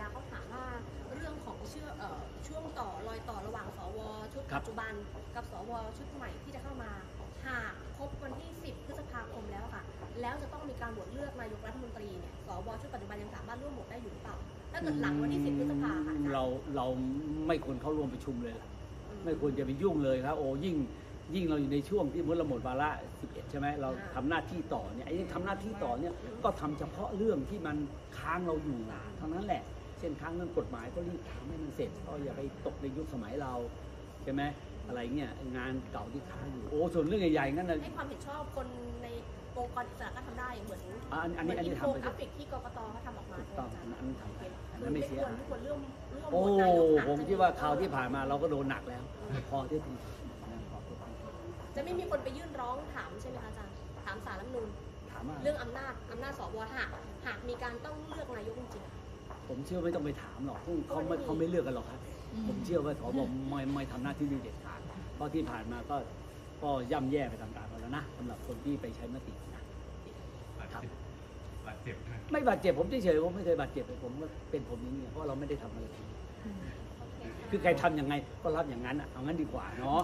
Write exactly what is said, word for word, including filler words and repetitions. ดาเขาถามว่าเรื่องของเชื่อช่วงต่อรอยต่อระหว่างสวชุดปัจจุบันกับสวชุดใหม่ที่จะเข้ามาหากครบวันที่สิบพฤษภาคมแล้วค่ะแล้วจะต้องมีการโหวตเลือกนายกรัฐมนตรีเนี่ยสวชุดปัจจุบันยังสามารถร่วมโหวตได้อยู่หรือเปล่าถ้าเกิดหลังวันที่สิบพฤษภาค่ะเราเราไม่ควรเข้าร่วมประชุมเลยไม่ควรจะไปยุ่งเลยครับโอ้ยิ่งยิ่งเราอยู่ในช่วงที่มุดละหมดวาระสิบเอ็ดใช่ไหมเราทำหน้าที่ต่อเนี่ยไอ้ที่ทำหน้าที่ต่อเนี่ยก็ทำเฉพาะเรื่องที่มันค้างเราอยู่เท่านั้นแหละเช่นค้างเรื่องกฎหมายก็รีบทำให้มันเสร็จก็อย่าไปตกในยุคสมัยเราใช่ไหมอะไรเงี้ยงานเก่าที่ค้างอยู่โอ้ส่วนเรื่องใหญ่ๆงั้นเลยให้ความเห็นชอบคนในองค์กรอิสระก็ทำได้เหมือนอันนี้อันนี้ทำไปอัพเดทที่กกตเขาทำออกมาต้องอันนั้นทำไปอันนั้นไม่เสียโอ้ผมคิดว่าคราวที่ผ่านมาเราก็โดนหนักแล้วพอที่ทีจะไม่มีคนไปยื่นร้องถามใช่ไหมอาจารย์ถามศาลรัฐธรรมนูญเรื่องอำนาจอำนาจสวหากหากมีการต้องเลือกนายกจริงผมเชื่อไม่ต้องไปถามหรอกเขาไม่เขาไม่เลือกกันหรอกครับผมเชื่อว่าสวไม่ไม่ทำหน้าที่นี้เด็ดขาดเพราะที่ผ่านมาก็ก็ย่ำแย่ไปต่างๆแล้วนะสำหรับคนที่ไปใช้มตินะบาดเจ็บไม่บาดเจ็บผมเฉยๆผมไม่เคยบาดเจ็บเลยผมเป็นผมอย่างนี้เพราะเราไม่ได้ทำอะไรคือใครทำยังไงก็รับอย่างนั้นอ่ะเอางั้นดีกว่าเนาะ